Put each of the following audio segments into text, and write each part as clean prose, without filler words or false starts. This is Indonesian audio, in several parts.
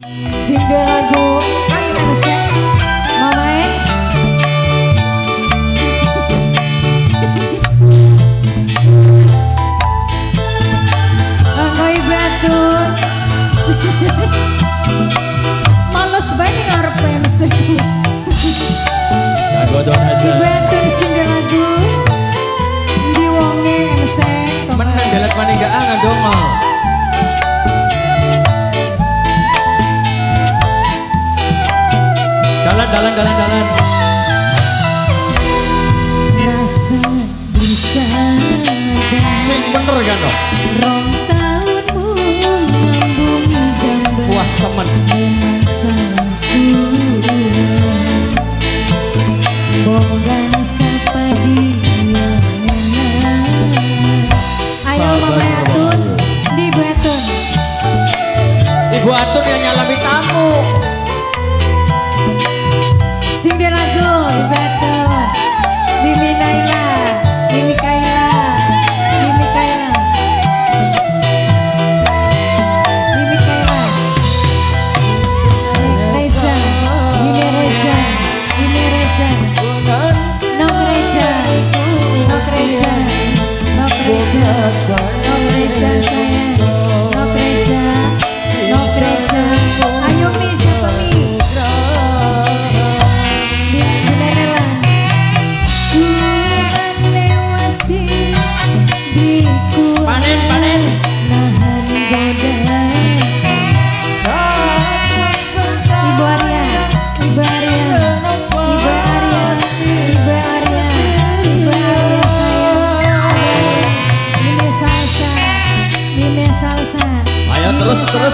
Single lagu Andalusia Mamae. Angkoi batur males banget ngarep pensi sagodon aja batur single lagu di wonge ensek menang dalat maningga ngadomal. Dalan rasa bisa sing bener kan dong rong tahunmu ngambung gambar puas temen bonggan sapa dia ayo mama atun di ibu atun yang nyalami tamu. Single lagu Ibatur Mimi Naila Mimi Kaila Mimi Kaila Mimi Kaila Reja Mimi Reja Mimi Reja Nok Reja Nok Reja Nok Reja Nok Reja sayang Nok Reja Nok Reja ayo Mi siapa Mi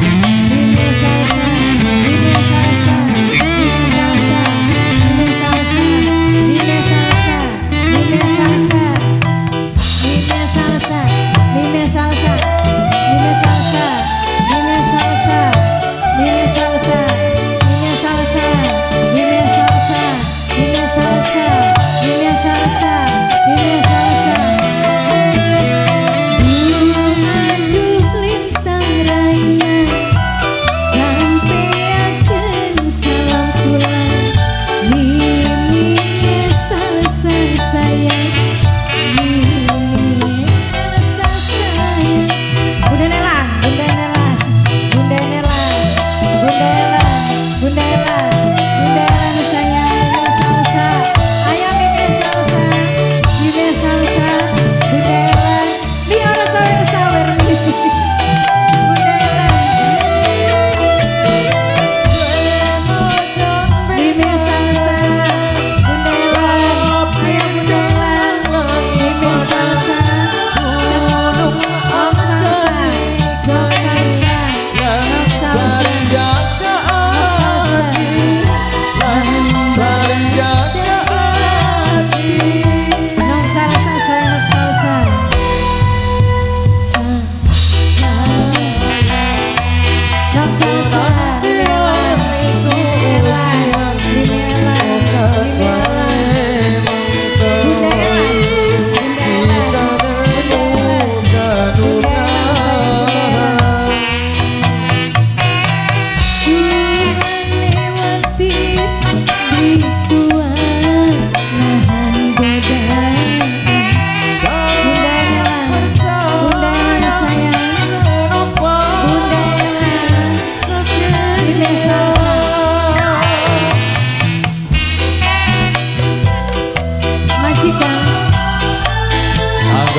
ini salsa ini salsa ini salsa ini salsa ini salsa ini salsa ini salsa ini salsa ini salsa ini salsa ini salsa ini salsa ini salsa ini salsa ini salsa ini salsa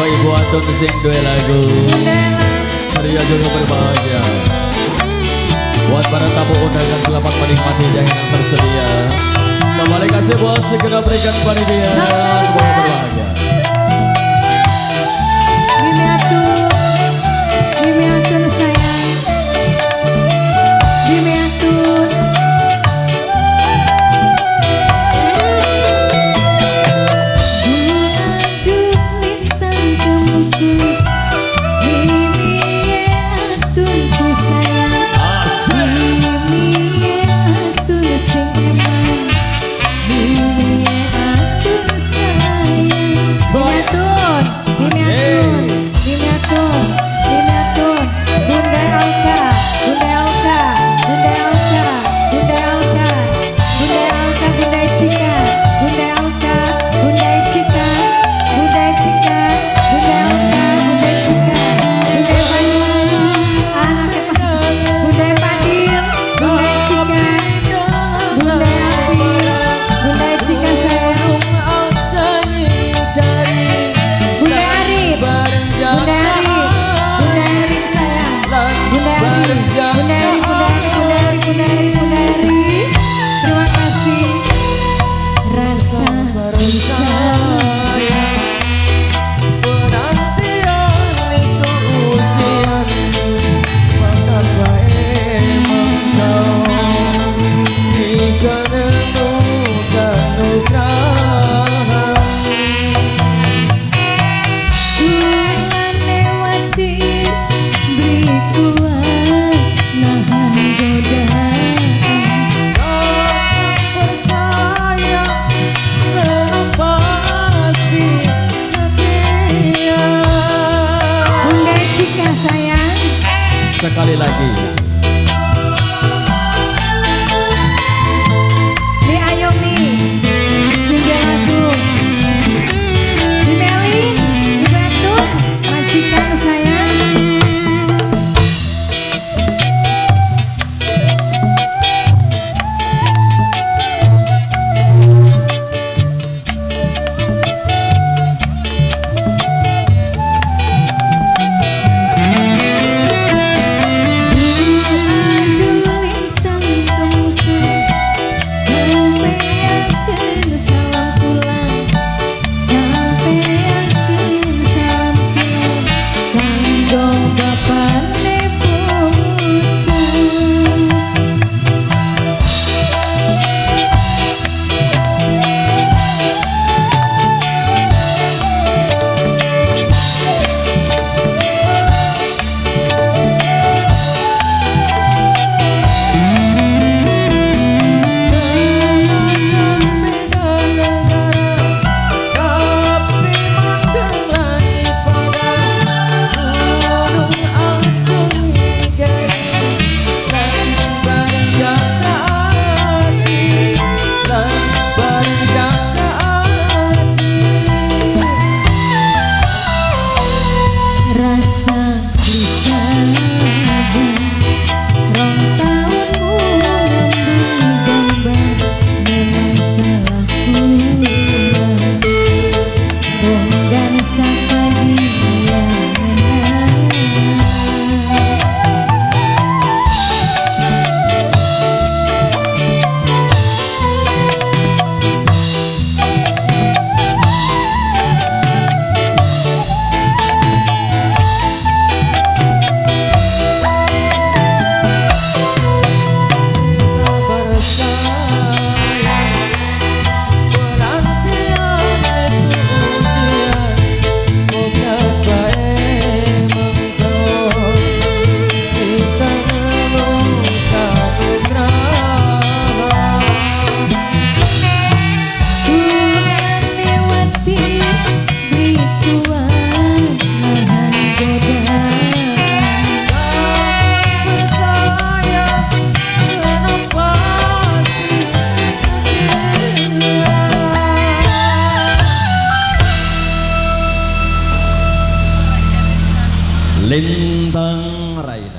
Ibu Atun sing dua lagu Seria juga berbahagia. Buat para tamu undangan selamat menikmati hidangan tersedia. Kembali kasih buat segera berikan panitia semuanya berbahagia. Mimi Atun sayang Mimi Atun sekali lagi. Di Ayomi, singgah aku, di Meli, di Bandung, majikan sayang. Lintang Raina.